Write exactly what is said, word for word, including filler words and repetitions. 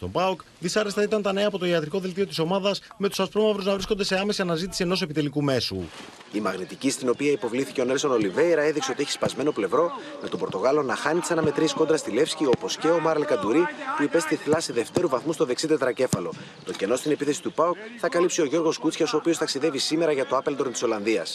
Στον ΠΑΟΚ, δυσάρεστα ήταν τα νέα από το ιατρικό δελτίο της ομάδας, με τους ασπρόμαυρους να βρίσκονται σε άμεση αναζήτηση ενός επιτελικού μέσου. Η μαγνητική στην οποία υποβλήθηκε ο Νέλσον Ολιβέηρα έδειξε ότι έχει σπασμένο πλευρό, με τον Πορτογάλο να χάνει τις αναμετρήσεις κόντρα στη Λεύσκη, όπως και ο Μάραλ Καντουρί που υπέστη θλάση δευτέρου βαθμού στο δεξί τετρακέφαλο. Το κενό στην επίθεση του ΠΑΟΚ θα καλύψει ο Γιώργος Κούτσιας, ο οποίος ταξιδεύει σήμερα για το Άπελντορν της Ολλανδίας.